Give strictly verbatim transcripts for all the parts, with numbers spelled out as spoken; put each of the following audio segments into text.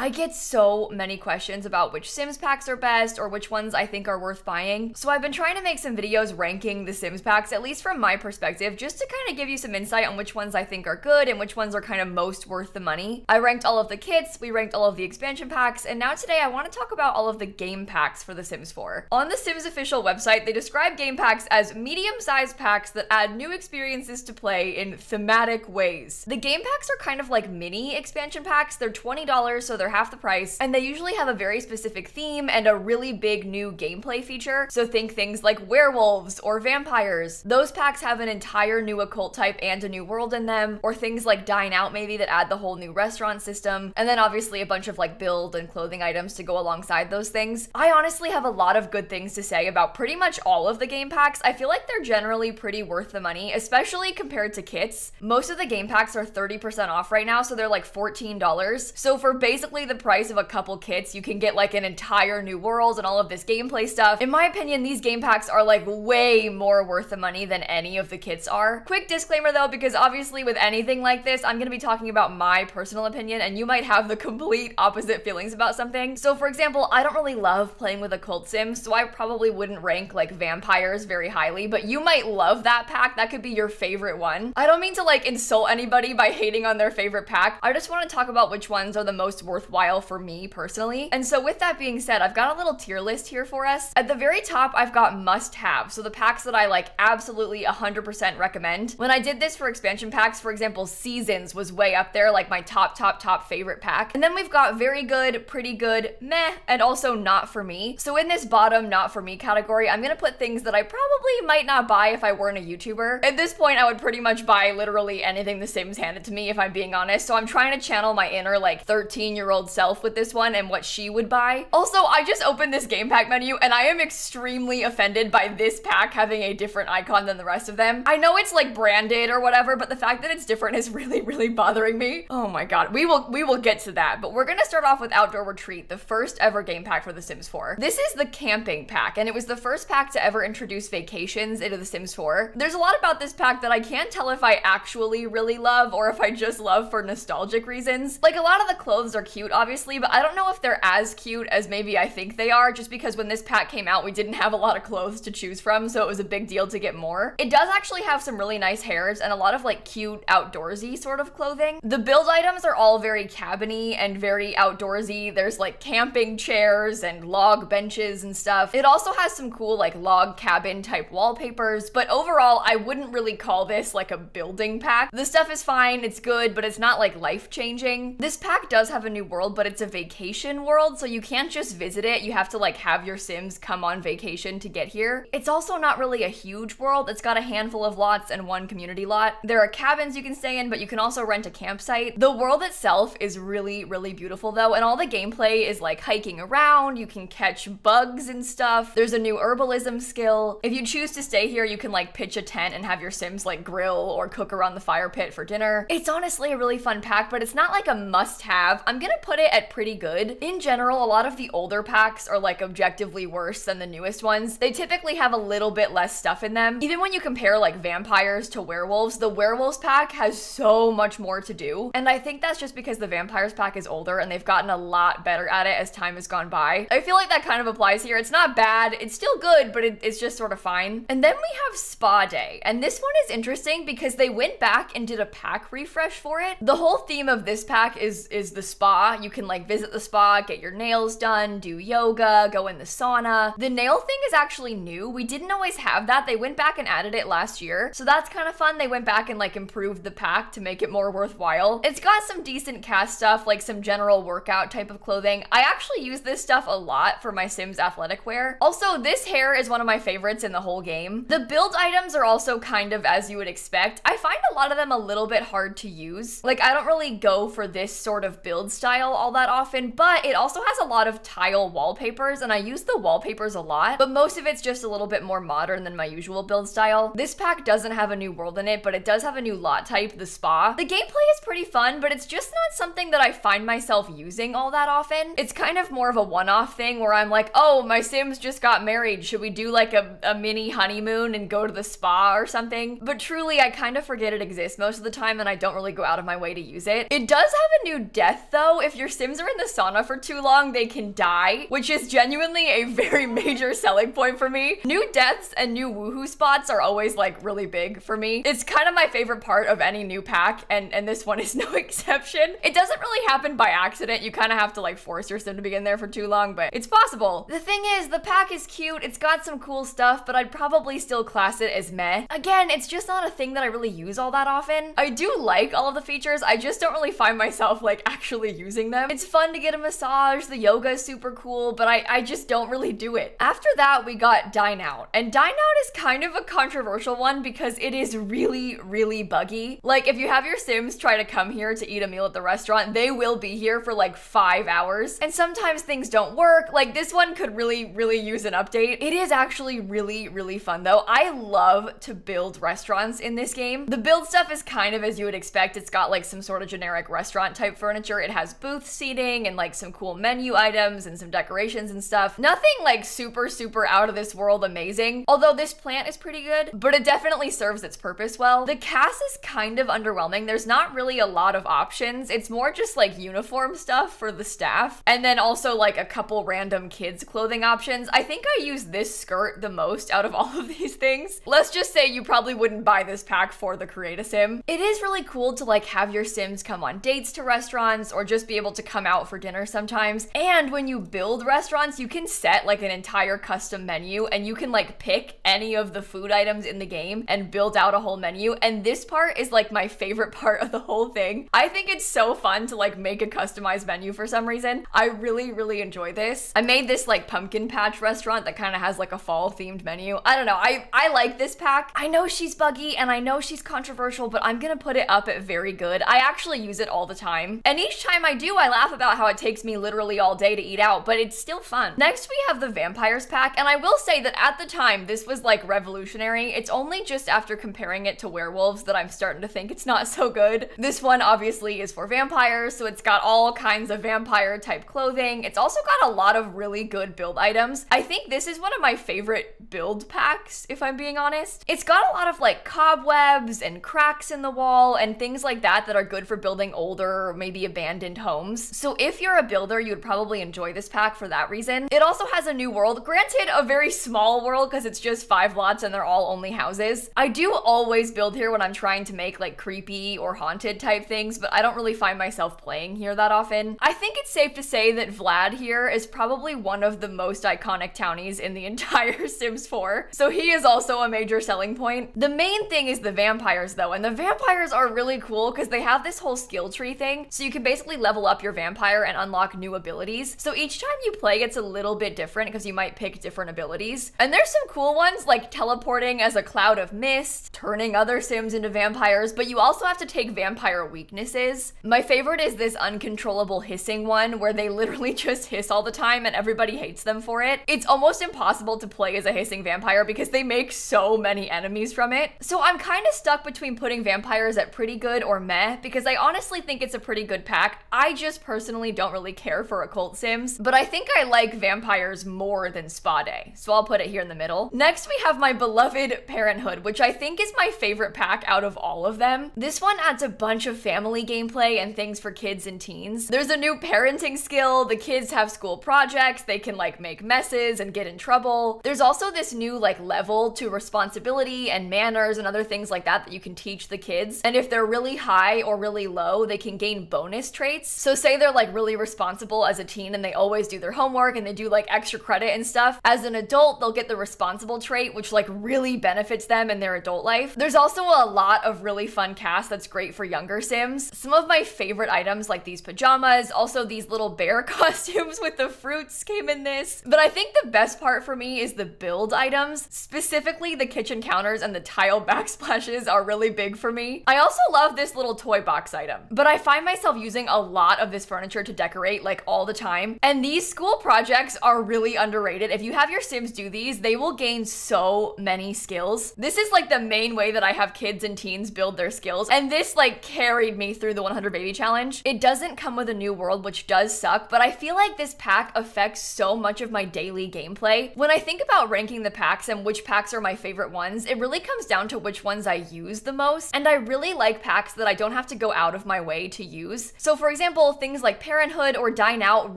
I get so many questions about which Sims packs are best or which ones I think are worth buying. So I've been trying to make some videos ranking the Sims packs, at least from my perspective, just to kind of give you some insight on which ones I think are good and which ones are kind of most worth the money. I ranked all of the kits, we ranked all of the expansion packs, and now today I want to talk about all of the game packs for The Sims four. On the Sims official website, they describe game packs as medium-sized packs that add new experiences to play in thematic ways. The game packs are kind of like mini expansion packs. They're twenty dollars, so they're half the price, and they usually have a very specific theme and a really big new gameplay feature. So think things like werewolves or vampires. Those packs have an entire new occult type and a new world in them, or things like Dine Out maybe that add the whole new restaurant system, and then obviously a bunch of like build and clothing items to go alongside those things. I honestly have a lot of good things to say about pretty much all of the game packs. I feel like they're generally pretty worth the money, especially compared to kits. Most of the game packs are thirty percent off right now, so they're like fourteen dollars. So for basically the price of a couple kits, you can get like an entire new world and all of this gameplay stuff. In my opinion, these game packs are like way more worth the money than any of the kits are. Quick disclaimer though, because obviously with anything like this, I'm gonna be talking about my personal opinion and you might have the complete opposite feelings about something. So for example, I don't really love playing with occult sims, so I probably wouldn't rank like vampires very highly, but you might love that pack. That could be your favorite one. I don't mean to like insult anybody by hating on their favorite pack. I just want to talk about which ones are the most worthwhile while for me personally. And so with that being said, I've got a little tier list here for us. At the very top, I've got must-have. So the packs that I like absolutely one hundred percent recommend. When I did this for expansion packs, for example, Seasons was way up there, like my top, top, top favorite pack. And then we've got very good, pretty good, meh, and also not for me. So in this bottom not for me category, I'm gonna put things that I probably might not buy if I weren't a YouTuber. At this point, I would pretty much buy literally anything The Sims handed to me if I'm being honest. So I'm trying to channel my inner like thirteen year old self with this one and what she would buy. Also, I just opened this game pack menu and I am extremely offended by this pack having a different icon than the rest of them. I know it's like branded or whatever, but the fact that it's different is really, really bothering me. Oh my god, we will we will get to that, but we're gonna start off with Outdoor Retreat, the first ever game pack for The Sims four. This is the camping pack, and it was the first pack to ever introduce vacations into The Sims four. There's a lot about this pack that I can't tell if I actually really love or if I just love for nostalgic reasons. Like a lot of the clothes are cute, obviously, but I don't know if they're as cute as maybe I think they are, just because when this pack came out, we didn't have a lot of clothes to choose from, so it was a big deal to get more. It does actually have some really nice hairs and a lot of like cute outdoorsy sort of clothing. The build items are all very cabiny and very outdoorsy. There's like camping chairs and log benches and stuff. It also has some cool like log cabin type wallpapers, but overall, I wouldn't really call this like a building pack. The stuff is fine, it's good, but it's not like life-changing. This pack does have a new world, but it's a vacation world, so you can't just visit it. You have to like have your Sims come on vacation to get here. It's also not really a huge world. It's got a handful of lots and one community lot. There are cabins you can stay in, but you can also rent a campsite. The world itself is really, really beautiful though, and all the gameplay is like hiking around. You can catch bugs and stuff. There's a new herbalism skill. If you choose to stay here, you can like pitch a tent and have your Sims like grill or cook around the fire pit for dinner. It's honestly a really fun pack, but it's not like a must-have. I'm gonna put it at pretty good. In general, a lot of the older packs are like objectively worse than the newest ones. They typically have a little bit less stuff in them. Even when you compare like vampires to werewolves, the werewolves pack has so much more to do. And I think that's just because the vampires pack is older and they've gotten a lot better at it as time has gone by. I feel like that kind of applies here. It's not bad. It's still good, but it, it's just sort of fine. And then we have Spa Day. And this one is interesting because they went back and did a pack refresh for it. The whole theme of this pack is, is the spa. You can like visit the spa, get your nails done, do yoga, go in the sauna. The nail thing is actually new. We didn't always have that. They went back and added it last year. So that's kind of fun. They went back and like improved the pack to make it more worthwhile. It's got some decent cast stuff, like some general workout type of clothing. I actually use this stuff a lot for my Sims athletic wear. Also, this hair is one of my favorites in the whole game. The build items are also kind of as you would expect. I find a lot of them a little bit hard to use. Like I don't really go for this sort of build style all that often, but it also has a lot of tile wallpapers, and I use the wallpapers a lot, but most of it's just a little bit more modern than my usual build style. This pack doesn't have a new world in it, but it does have a new lot type, the spa. The gameplay is pretty fun, but it's just not something that I find myself using all that often. It's kind of more of a one-off thing where I'm like, oh, my Sims just got married. Should we do like a, a mini honeymoon and go to the spa or something? But truly, I kind of forget it exists most of the time, and I don't really go out of my way to use it. It does have a new death though. If if your Sims are in the sauna for too long, they can die, which is genuinely a very major selling point for me. New deaths and new woohoo spots are always like really big for me. It's kind of my favorite part of any new pack, and, and this one is no exception. It doesn't really happen by accident. You kind of have to like force your Sim to be in there for too long, but it's possible. The thing is, the pack is cute. It's got some cool stuff, but I'd probably still class it as meh. Again, it's just not a thing that I really use all that often. I do like all of the features. I just don't really find myself like actually using them. It's fun to get a massage. The yoga is super cool, but I, I just don't really do it. After that, we got Dine Out. And Dine Out is kind of a controversial one because it is really, really buggy. Like, if you have your Sims try to come here to eat a meal at the restaurant, they will be here for like five hours. And sometimes things don't work. Like, this one could really, really use an update. It is actually really, really fun though. I love to build restaurants in this game. The build stuff is kind of as you would expect. It's got like some sort of generic restaurant type furniture. It has booth seating and like some cool menu items and some decorations and stuff. Nothing like super, super out of this world amazing. Although this plant is pretty good, but it definitely serves its purpose well. The cast is kind of underwhelming. There's not really a lot of options. It's more just like uniform stuff for the staff. And then also like a couple random kids clothing options. I think I use this skirt the most out of all of these things. Let's just say you probably wouldn't buy this pack for the Create a Sim. It is really cool to like have your Sims come on dates to restaurants or just be able to come out for dinner sometimes. And when you build restaurants, you can set like an entire custom menu and you can like pick any of the food items in the game and build out a whole menu. And this part is like my favorite part of the whole thing. I think it's so fun to like make a customized menu for some reason. I really, really enjoy this. I made this like pumpkin patch restaurant that kind of has like a fall themed menu. I don't know. I, I like this pack. I know she's buggy and I know she's controversial, but I'm gonna put it up at very good. I actually use it all the time. And each time I do, I laugh about how it takes me literally all day to eat out, but it's still fun. Next, we have the Vampires pack. And I will say that at the time, this was like revolutionary. It's only just after comparing it to Werewolves that I'm starting to think it's not so good. This one obviously is for vampires, so it's got all kinds of vampire type clothing. It's also got a lot of really good build items. I think this is one of my favorite build packs, if I'm being honest. It's got a lot of like cobwebs and cracks in the wall and things like that that are good for building older or maybe abandoned homes. So if you're a builder, you'd probably enjoy this pack for that reason. It also has a new world, granted a very small world because it's just five lots and they're all only houses. I do always build here when I'm trying to make like creepy or haunted type things, but I don't really find myself playing here that often. I think it's safe to say that Vlad here is probably one of the most iconic townies in the entire Sims four. So he is also a major selling point. The main thing is the vampires though, and the vampires are really cool because they have this whole skill tree thing. So you can basically level up your vampire and unlock new abilities. So each time you play, it's a little bit different because you might pick different abilities. And there's some cool ones like teleporting as a cloud of mist, turning other Sims into vampires, but you also have to take vampire weaknesses. My favorite is this uncontrollable hissing one where they literally just hiss all the time and everybody hates them for it. It's almost impossible to play as a hissing vampire because they make so many enemies from it. So I'm kind of stuck between putting vampires at pretty good or meh because I honestly think it's a pretty good pack. I just personally don't really care for occult Sims, but I think I like vampires more than Spa Day. So I'll put it here in the middle. Next we have my beloved Parenthood, which I think is my favorite pack out of all of them. This one adds a bunch of family gameplay and things for kids and teens. There's a new parenting skill. The kids have school projects. They can like make messes and get in trouble. There's also this new like level to responsibility and manners and other things like that that you can teach the kids. And if they're really high or really low, they can gain bonus traits. So say they're like really responsible as a teen and they always do their homework and they do like extra credit and stuff. As an adult, they'll get the responsible trait, which like really benefits them in their adult life. There's also a lot of really fun cast that's great for younger Sims. Some of my favorite items like these pajamas, also these little bear costumes with the fruits came in this. But I think the best part for me is the build items. Specifically, the kitchen counters and the tile backsplashes are really big for me. I also love this little toy box item, but I find myself using a lot of this furniture to decorate like all the time. And these school projects are really underrated. If you have your Sims do these, they will gain so many skills. This is like the main way that I have kids and teens build their skills. And this like carried me through the one hundred baby challenge. It doesn't come with a new world, which does suck, but I feel like this pack affects so much of my daily gameplay. When I think about ranking the packs and which packs are my favorite ones, it really comes down to which ones I use the most. And I really like packs that I don't have to go out of my way to use. So for example, example, things like Parenthood or Dine Out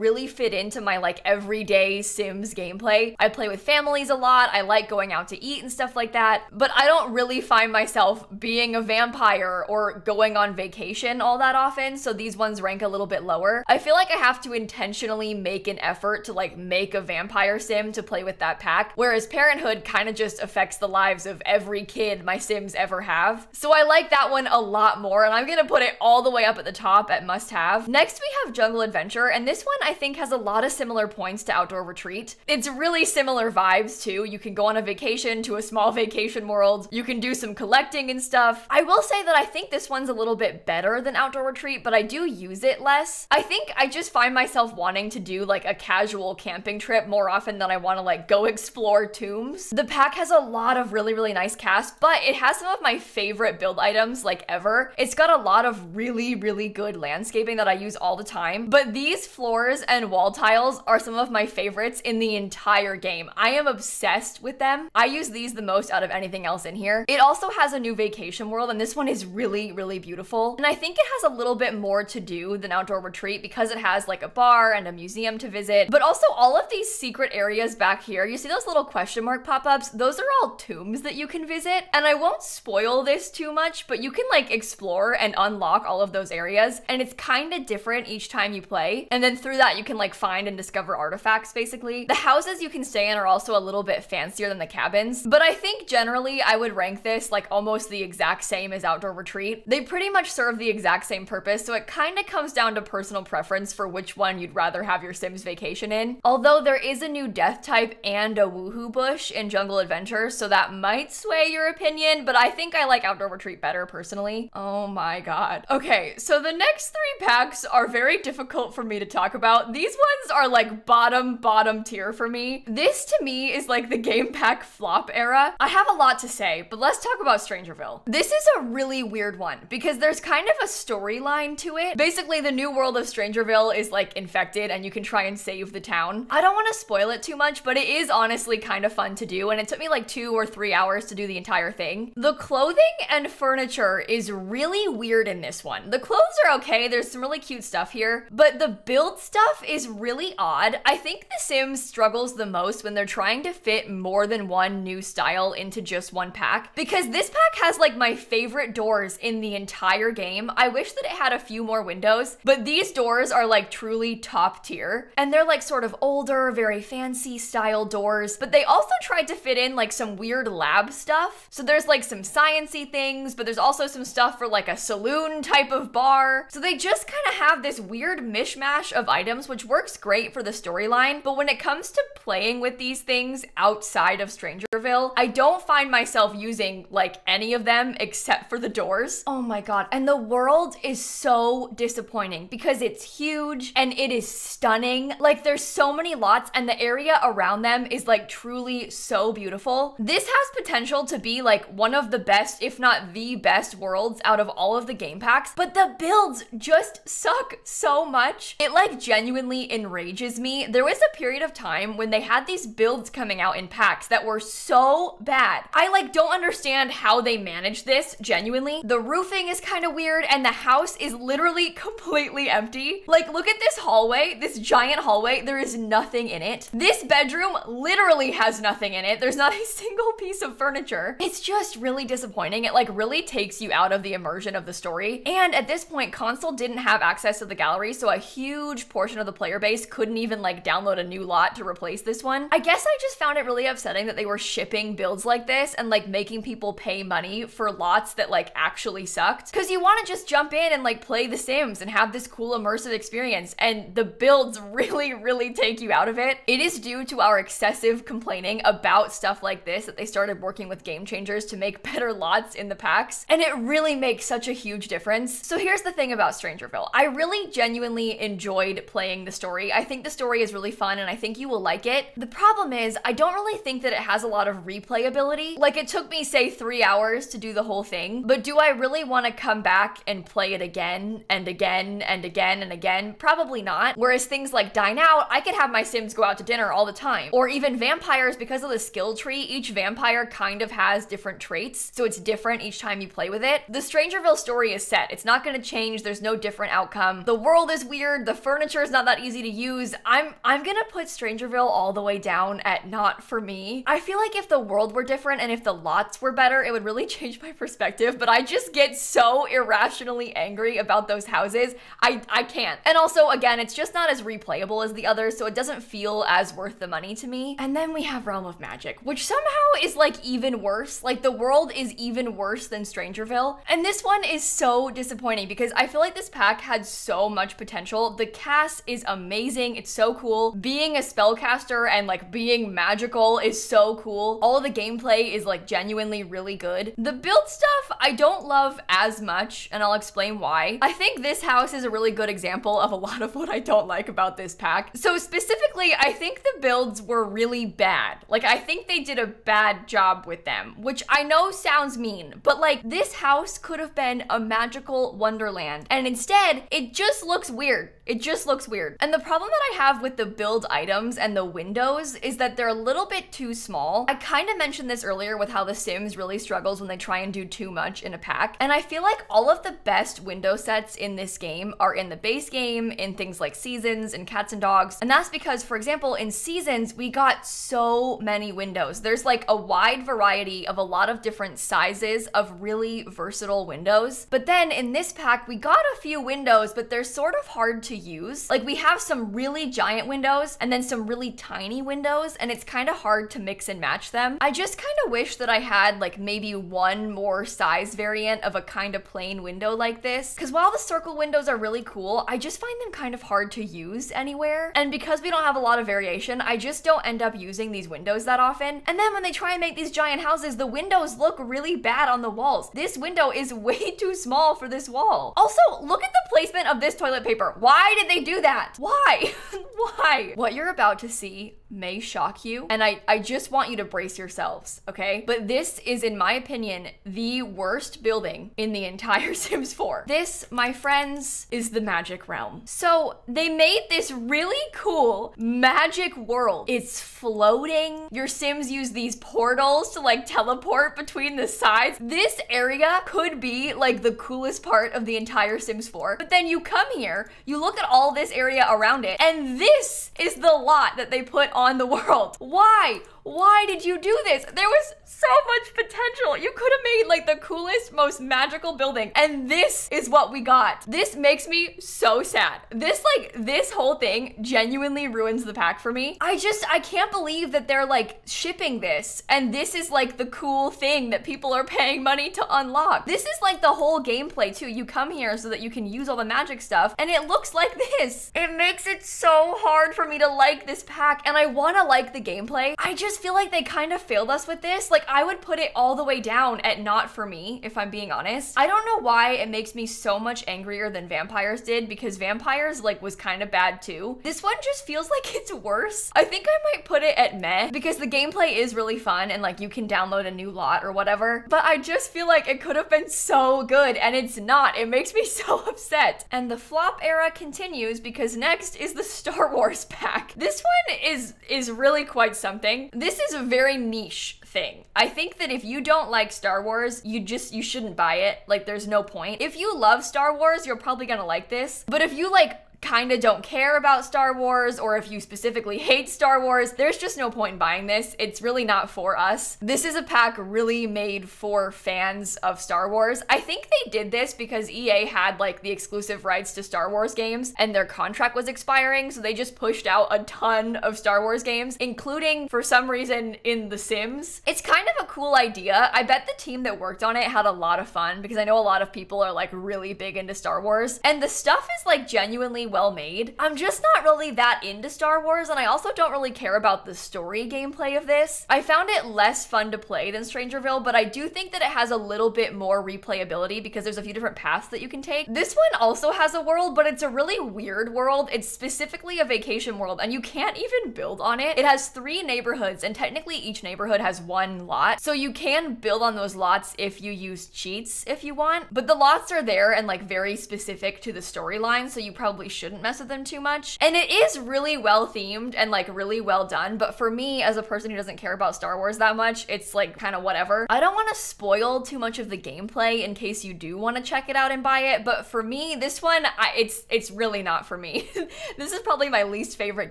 really fit into my like everyday Sims gameplay. I play with families a lot, I like going out to eat and stuff like that, but I don't really find myself being a vampire or going on vacation all that often, so these ones rank a little bit lower. I feel like I have to intentionally make an effort to like make a vampire sim to play with that pack, whereas Parenthood kind of just affects the lives of every kid my Sims ever have. So I like that one a lot more, and I'm gonna put it all the way up at the top at must have. Next we have Jungle Adventure, and this one I think has a lot of similar points to Outdoor Retreat. It's really similar vibes too. You can go on a vacation to a small vacation world, you can do some collecting and stuff. I will say that I think this one's a little bit better than Outdoor Retreat, but I do use it less. I think I just find myself wanting to do like a casual camping trip more often than I want to like go explore tombs. The pack has a lot of really really nice casts, but it has some of my favorite build items like ever. It's got a lot of really really good landscaping that I use all the time, but these floors and wall tiles are some of my favorites in the entire game. I am obsessed with them. I use these the most out of anything else in here. It also has a new vacation world, and this one is really really beautiful, and I think it has a little bit more to do than Outdoor Retreat because it has like a bar and a museum to visit, but also all of these secret areas back here, you see those little question mark pop-ups? Those are all tombs that you can visit, and I won't spoil this too much, but you can like explore and unlock all of those areas, and it's kind of different each time you play, and then through that you can like find and discover artifacts basically. The houses you can stay in are also a little bit fancier than the cabins, but I think generally I would rank this like almost the exact same as Outdoor Retreat. They pretty much serve the exact same purpose, so it kind of comes down to personal preference for which one you'd rather have your Sims vacation in. Although there is a new death type and a woohoo bush in Jungle Adventure, so that might sway your opinion, but I think I like Outdoor Retreat better personally. Oh my god. Okay, so the next three packs are very difficult for me to talk about. These ones are like bottom, bottom tier for me. This to me is like the game pack flop era. I have a lot to say, but let's talk about Strangerville. This is a really weird one because there's kind of a storyline to it. Basically, the new world of Strangerville is like infected and you can try and save the town. I don't want to spoil it too much, but it is honestly kind of fun to do, and it took me like two or three hours to do the entire thing. The clothing and furniture is really weird in this one. The clothes are okay, there's some really cute stuff here, but the build stuff is really odd. I think The Sims struggles the most when they're trying to fit more than one new style into just one pack, because this pack has like my favorite doors in the entire game. I wish that it had a few more windows, but these doors are like truly top tier, and they're like sort of older, very fancy style doors, but they also tried to fit in like some weird lab stuff. So there's like some science-y things, but there's also some stuff for like a saloon type of bar. So they just kind of have this weird mishmash of items, which works great for the storyline, but when it comes to playing with these things outside of Strangerville, I don't find myself using like any of them except for the doors. Oh my god, and the world is so disappointing because it's huge and it is stunning. Like there's so many lots and the area around them is like truly so beautiful. This has potential to be like one of the best, if not the best worlds out of all of the game packs, but the builds just suck so much. It like genuinely enrages me. There was a period of time when they had these builds coming out in packs that were so bad. I like don't understand how they managed this, genuinely. The roofing is kind of weird and the house is literally completely empty. Like look at this hallway, this giant hallway, there is nothing in it. This bedroom literally has nothing in it. There's not a single piece of furniture. It's just really disappointing. It like really takes you out of the immersion of the story. And at this point, console didn't have access to the gallery, so a huge portion of the player base couldn't even like download a new lot to replace this one. I guess I just found it really upsetting that they were shipping builds like this and like making people pay money for lots that like actually sucked. Cause you wanna just jump in and like play The Sims and have this cool immersive experience, and the builds really, really take you out of it. It is due to our excessive complaining about stuff like this that they started working with game changers to make better lots in the packs, and it really makes such a huge difference. So here's the thing about Strangerville. I really genuinely enjoyed playing the story. I think the story is really fun and I think you will like it. The problem is I don't really think that it has a lot of replayability. Like it took me say three hours to do the whole thing, but do I really want to come back and play it again and again and again and again? Probably not. Whereas things like Dine Out, I could have my Sims go out to dinner all the time. Or even vampires, because of the skill tree, each vampire kind of has different traits, so it's different each time you play with it. The Strangerville story is set. It's not going to change. There's no different outcomes outcome. The world is weird, the furniture is not that easy to use. I'm I'm gonna put Strangerville all the way down at not for me. I feel like if the world were different and if the lots were better, it would really change my perspective, but I just get so irrationally angry about those houses. I, I can't. And also, again, it's just not as replayable as the others, so it doesn't feel as worth the money to me. And then we have Realm of Magic, which somehow is like even worse. Like the world is even worse than Strangerville. And this one is so disappointing because I feel like this pack had so much potential. The cast is amazing. It's so cool. Being a spellcaster and like being magical is so cool. All of the gameplay is like genuinely really good. The build stuff I don't love as much, and I'll explain why. I think this house is a really good example of a lot of what I don't like about this pack. So specifically, I think the builds were really bad. Like I think they did a bad job with them, which I know sounds mean, but like this house could have been a magical wonderland, and instead it just looks weird. It just looks weird. And the problem that I have with the build items and the windows is that they're a little bit too small. I kind of mentioned this earlier with how The Sims really struggles when they try and do too much in a pack. And I feel like all of the best window sets in this game are in the base game, in things like Seasons and Cats and Dogs. And that's because, for example, in Seasons, we got so many windows. There's like a wide variety of a lot of different sizes of really versatile windows. But then in this pack, we got a few windows, but they're sort of hard to use. Like we have some really giant windows and then some really tiny windows, and it's kind of hard to mix and match them. I just kind of wish that I had like maybe one more size variant of a kind of plain window like this, because while the circle windows are really cool, I just find them kind of hard to use anywhere. And because we don't have a lot of variation, I just don't end up using these windows that often. And then when they try and make these giant houses, the windows look really bad on the walls. This window is way too small for this wall. Also, look at the placement of this toilet paper. Why? Why did they do that? Why? Why? What you're about to see may shock you, and I, I just want you to brace yourselves, okay? But this is, in my opinion, the worst building in the entire Sims four. This, my friends, is the Magic Realm. So they made this really cool magic world. It's floating. Your Sims use these portals to like teleport between the sides. This area could be like the coolest part of the entire Sims four, but then you come here, you look at all this area around it, and this is the lot that they put on on the world. Why? Why did you do this? There was so much potential. You could have made like the coolest, most magical building, and this is what we got. This makes me so sad. This like, this whole thing genuinely ruins the pack for me. I just, I can't believe that they're like shipping this, and this is like the cool thing that people are paying money to unlock. This is like the whole gameplay too. You come here so that you can use all the magic stuff, and it looks like this. It makes it so hard for me to like this pack, and I want to like the gameplay. I just feel like they kind of failed us with this. Like I would put it all the way down at not for me, if I'm being honest. I don't know why it makes me so much angrier than Vampires did, because Vampires like was kind of bad too. This one just feels like it's worse. I think I might put it at meh, because the gameplay is really fun and like you can download a new lot or whatever, but I just feel like it could have been so good and it's not. It makes me so upset. And the flop era continues, because next is the Star Wars pack. This one is is really quite something. This is a very niche thing. I think that if you don't like Star Wars, you just, you shouldn't buy it. Like there's no point. If you love Star Wars, you're probably gonna like this. But if you like kind of don't care about Star Wars, or if you specifically hate Star Wars, there's just no point in buying this. It's really not for us. This is a pack really made for fans of Star Wars. I think they did this because E A had like the exclusive rights to Star Wars games and their contract was expiring, so they just pushed out a ton of Star Wars games, including for some reason in The Sims. It's kind of a cool idea. I bet the team that worked on it had a lot of fun, because I know a lot of people are like really big into Star Wars, and the stuff is like genuinely well made. I'm just not really that into Star Wars, and I also don't really care about the story gameplay of this. I found it less fun to play than Strangerville, but I do think that it has a little bit more replayability because there's a few different paths that you can take. This one also has a world, but it's a really weird world. It's specifically a vacation world, and you can't even build on it. It has three neighborhoods, and technically each neighborhood has one lot, so you can build on those lots if you use cheats if you want, but the lots are there and like very specific to the storyline, so you probably shouldn't mess with them too much. And it is really well themed and like really well done, but for me as a person who doesn't care about Star Wars that much, it's like kind of whatever. I don't want to spoil too much of the gameplay in case you do want to check it out and buy it, but for me, this one, I, it's it's really not for me. This is probably my least favorite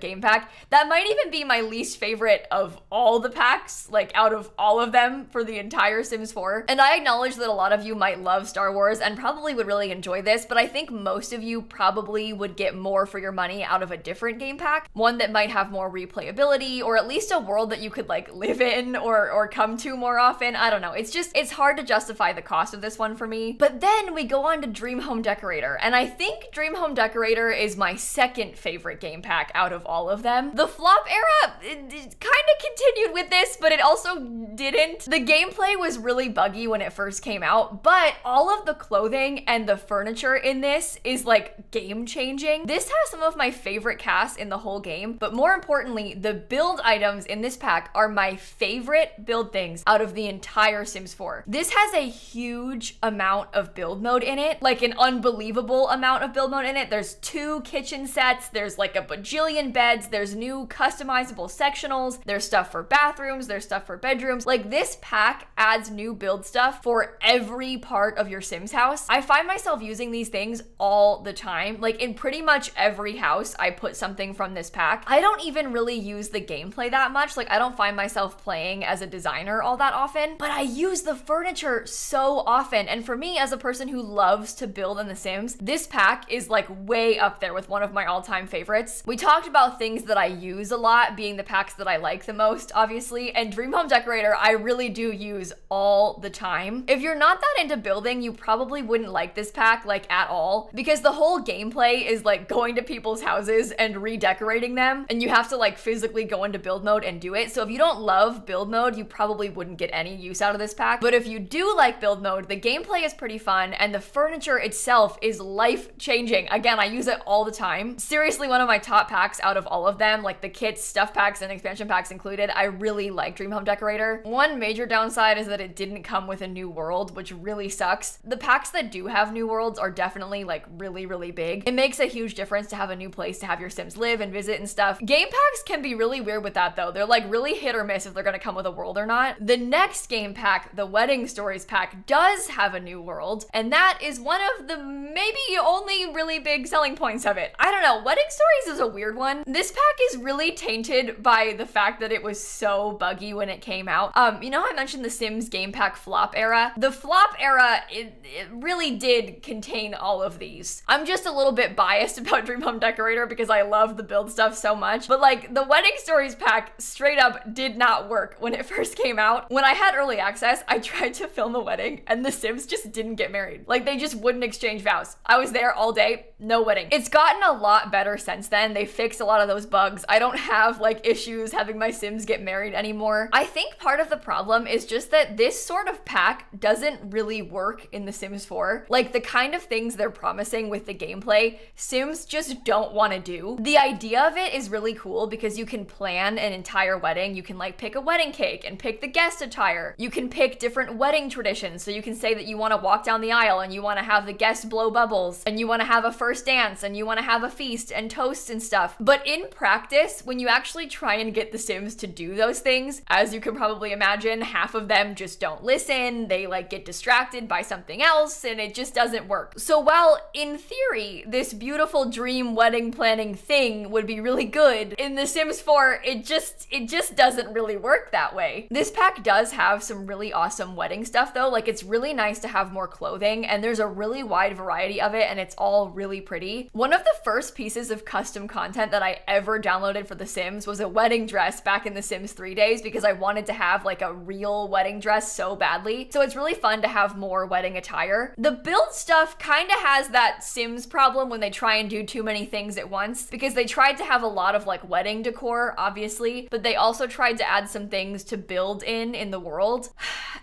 game pack. That might even be my least favorite of all the packs, like out of all of them for the entire Sims four. And I acknowledge that a lot of you might love Star Wars and probably would really enjoy this, but I think most of you probably would get more for your money out of a different game pack, one that might have more replayability or at least a world that you could like live in or or come to more often. I don't know. It's just, it's hard to justify the cost of this one for me. But then we go on to Dream Home Decorator, and I think Dream Home Decorator is my second favorite game pack out of all of them. The flop era kind of continued with this, but it also didn't. The gameplay was really buggy when it first came out, but all of the clothing and the furniture in this is like game changing. This has some of my favorite casts in the whole game, but more importantly, the build items in this pack are my favorite build things out of the entire Sims four. This has a huge amount of build mode in it, like an unbelievable amount of build mode in it. There's two kitchen sets, there's like a bajillion beds, there's new customizable sectionals, there's stuff for bathrooms, there's stuff for bedrooms. Like this pack adds new build stuff for every part of your Sims house. I find myself using these things all the time. Like in pretty much every house, I put something from this pack. I don't even really use the gameplay that much. Like I don't find myself playing as a designer all that often, but I use the furniture so often. And for me, as a person who loves to build in The Sims, this pack is like way up there with one of my all-time favorites. We talked about things that I use a lot being the packs that I like the most, obviously, and Dream Home Decorator I really do use all the time. If you're not that into building, you probably wouldn't like this pack like at all, because the whole gameplay is like going to people's houses and redecorating them, and you have to like physically go into build mode and do it. So if you don't love build mode, you probably wouldn't get any use out of this pack. But if you do like build mode, the gameplay is pretty fun and the furniture itself is life-changing. Again, I use it all the time. Seriously, one of my top packs out of all of them, like the kits, stuff packs, and expansion packs included. I really like Dream Home Decorator. One major downside is that it didn't come with a new world, which really sucks. The packs that do have new worlds are definitely like really, really big. It makes a huge difference to have a new place to have your Sims live and visit and stuff. Game packs can be really weird with that though. They're like really hit or miss if they're gonna come with a world or not. The next game pack, the Wedding Stories pack, does have a new world, and that is one of the maybe only really big selling points of it. I don't know, Wedding Stories is a weird one. This pack is really tainted by the fact that it was so buggy when it came out. Um, you know how I mentioned the Sims game pack flop era? The flop era, it, it really did contain all of these. I'm just a little bit biased about Dream Home Decorator because I love the build stuff so much, but like the Wedding Stories pack straight up did not work when it first came out. When I had early access, I tried to film a wedding and the Sims just didn't get married. Like they just wouldn't exchange vows. I was there all day, no wedding. It's gotten a lot better since then. They fixed a lot of those bugs. I don't have like issues having my Sims get married anymore. I think part of the problem is just that this sort of pack doesn't really work in The Sims four. Like the kind of things they're promising with the gameplay, Sims just don't want to do. The idea of it is really cool because you can plan an entire wedding. You can like pick a wedding cake and pick the guest attire. You can pick different wedding traditions. So you can say that you want to walk down the aisle and you want to have the guests blow bubbles and you want to have a first dance and you want to have a feast and toasts and stuff. But in practice, when you actually try and get the Sims to do those things, as you can probably imagine, half of them just don't listen. They like get distracted by something else and it just doesn't work. So while in theory, this beautiful dream wedding planning thing would be really good, in The Sims four, it just, it just doesn't really work that way. This pack does have some really awesome wedding stuff though. Like it's really nice to have more clothing and there's a really wide variety of it and it's all really pretty. One of the first pieces of custom content that I ever downloaded for The Sims was a wedding dress back in The Sims three days because I wanted to have like a real wedding dress so badly. So it's really fun to have more wedding attire. The build stuff kind of has that Sims problem when they try and do too many things at once because they tried to have a lot of like wedding decor, obviously, but they also tried to add some things to build in in the world.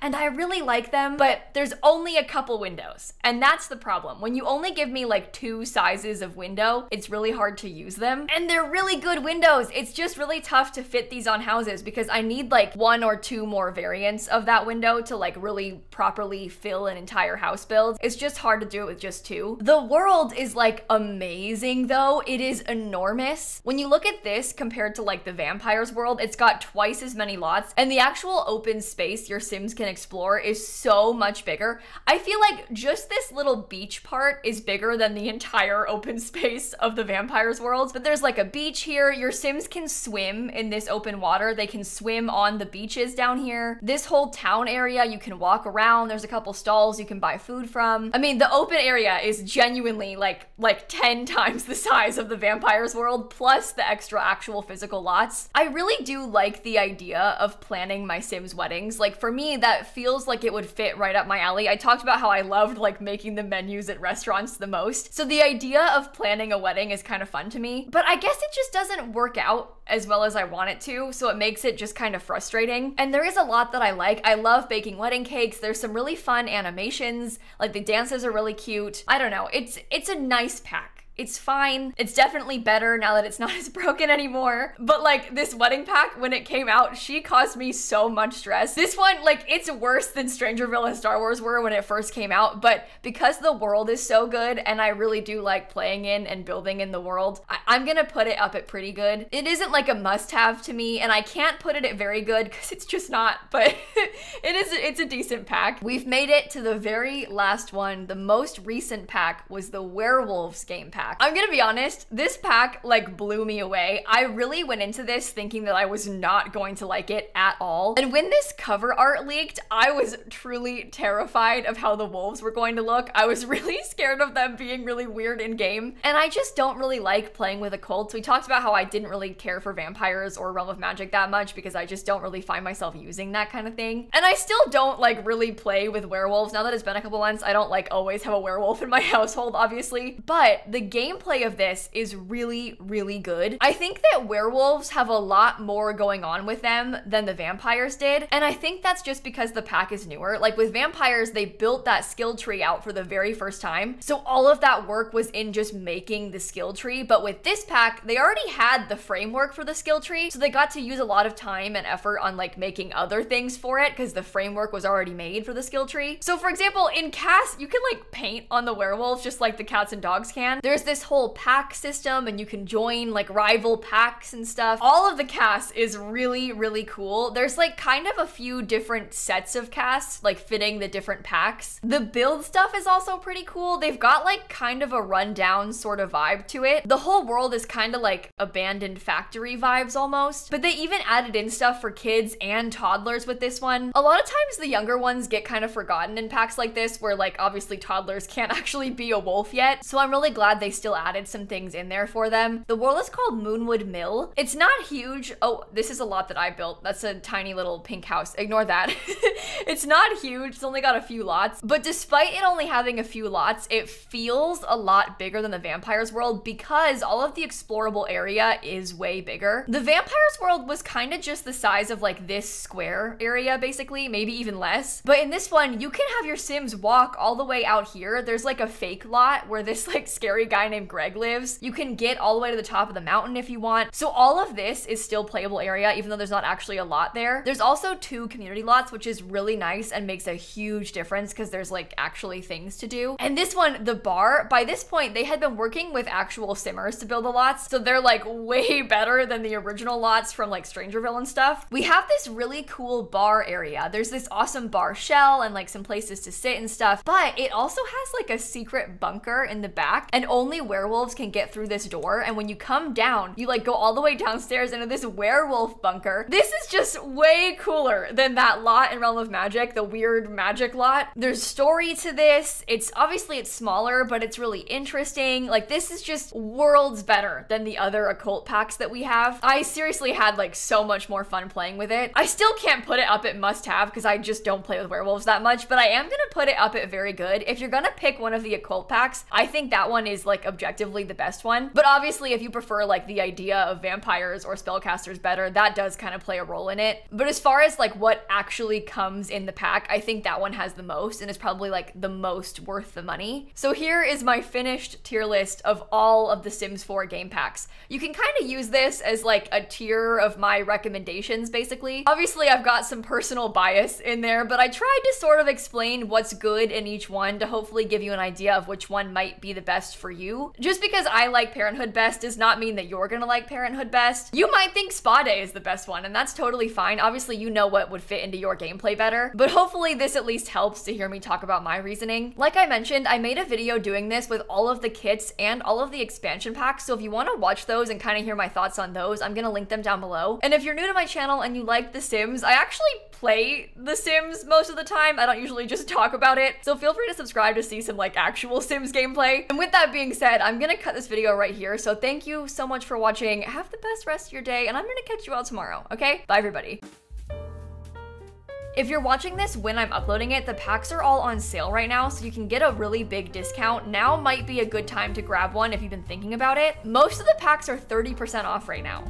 and I really like them, but there's only a couple windows. And that's the problem. When you only give me like two sizes of window, it's really hard to use them. And they're really good windows. It's just really tough to fit these on houses because I need like one or two more variants of that window to like really properly fill an entire house build. It's just hard to do it with just two. The world is like amazing though. It is enormous. When you look at this compared to like the vampire's world, it's got twice as many lots and the actual open space your Sims can explore is so much bigger. I feel like just this little beach part is bigger than the entire open space of the vampire's world, but there's like a beach here. Your Sims can swim in this open water. They can swim on the beaches down here. This whole town area, you can walk around. There's a couple stalls you can buy food from. I mean, the open area is genuinely like, like ten times the size of the vampire's world, plus the extra actual physical lots. I really do like the idea of planning my Sims weddings. Like for me, that feels like it would fit right up my alley. I talked about how I loved like making the menus at restaurants the most. So the idea of planning a wedding is kind of fun to me, but I guess it just doesn't work out as well as I want it to, so it makes it just kind of frustrating. And there is a lot that I like. I love baking wedding cakes. There's some really fun animations, like the dances are really cute. I don't know, it's, it's a nice pack. It's fine. It's definitely better now that it's not as broken anymore. But like this wedding pack, when it came out, she caused me so much stress. This one, like it's worse than Strangerville and Star Wars were when it first came out, but because the world is so good and I really do like playing in and building in the world, I I'm gonna put it up at pretty good. It isn't like a must-have to me and I can't put it at very good because it's just not, but it is, it's a decent pack. We've made it to the very last one. The most recent pack was the Werewolves game pack. I'm gonna be honest, this pack like blew me away. I really went into this thinking that I was not going to like it at all. And when this cover art leaked, I was truly terrified of how the wolves were going to look. I was really scared of them being really weird in game. And I just don't really like playing with occults. We talked about how I didn't really care for vampires or Realm of Magic that much because I just don't really find myself using that kind of thing. And I still don't like really play with werewolves. Now that it's been a couple months, I don't like always have a werewolf in my household, obviously. But the game gameplay of this is really, really good. I think that werewolves have a lot more going on with them than the vampires did, and I think that's just because the pack is newer. Like with vampires, they built that skill tree out for the very first time, so all of that work was in just making the skill tree, but with this pack, they already had the framework for the skill tree, so they got to use a lot of time and effort on like making other things for it because the framework was already made for the skill tree. So for example, in Cass, you can like paint on the werewolves just like the cats and dogs can. There's this whole pack system and you can join like rival packs and stuff. All of the casts is really, really cool. There's like kind of a few different sets of casts, like fitting the different packs. The build stuff is also pretty cool. They've got like kind of a rundown sort of vibe to it. The whole world is kind of like abandoned factory vibes almost, but they even added in stuff for kids and toddlers with this one. A lot of times the younger ones get kind of forgotten in packs like this where like obviously toddlers can't actually be a wolf yet. So I'm really glad they still added some things in there for them. The world is called Moonwood Mill. It's not huge. Oh, this is a lot that I built. That's a tiny little pink house. Ignore that. It's not huge. It's only got a few lots. But despite it only having a few lots, it feels a lot bigger than the vampire's world because all of the explorable area is way bigger. The vampire's world was kind of just the size of like this square area basically, maybe even less. But in this one, you can have your Sims walk all the way out here. There's like a fake lot where this like scary guy named Greg lives. You can get all the way to the top of the mountain if you want. So all of this is still playable area, even though there's not actually a lot there. There's also two community lots, which is really nice and makes a huge difference because there's like actually things to do. And this one, the bar, by this point, they had been working with actual simmers to build the lots. So they're like way better than the original lots from like Strangerville and stuff. We have this really cool bar area. There's this awesome bar shell and like some places to sit and stuff, but it also has like a secret bunker in the back and only werewolves can get through this door. And when you come down, you like go all the way downstairs into this werewolf bunker. This is just way cooler than that lot in Realm of Magic, the weird magic lot. There's story to this. It's obviously it's smaller, but it's really interesting. Like this is just worlds better than the other occult packs that we have. I seriously had like so much more fun playing with it. I still can't put it up at must have because I just don't play with werewolves that much, but I am gonna put it up at very good. If you're gonna pick one of the occult packs, I think that one is like like objectively the best one. But obviously if you prefer like the idea of vampires or spellcasters better, that does kind of play a role in it. But as far as like what actually comes in the pack, I think that one has the most and is probably like the most worth the money. So here is my finished tier list of all of the Sims four game packs. You can kind of use this as like a tier of my recommendations basically. Obviously I've got some personal bias in there, but I tried to sort of explain what's good in each one to hopefully give you an idea of which one might be the best for you. Just because I like Parenthood best does not mean that you're gonna like Parenthood best. You might think Spa Day is the best one, and that's totally fine. Obviously you know what would fit into your gameplay better, but hopefully this at least helps to hear me talk about my reasoning. Like I mentioned, I made a video doing this with all of the kits and all of the expansion packs, so if you want to watch those and kind of hear my thoughts on those, I'm gonna link them down below. And if you're new to my channel and you like The Sims, I actually play The Sims most of the time. I don't usually just talk about it, so feel free to subscribe to see some like actual Sims gameplay. And with that being said, I'm gonna cut this video right here, so thank you so much for watching. Have the best rest of your day, and I'm gonna catch you all tomorrow, okay? Bye everybody. If you're watching this when I'm uploading it, the packs are all on sale right now, so you can get a really big discount. Now might be a good time to grab one if you've been thinking about it. Most of the packs are thirty percent off right now.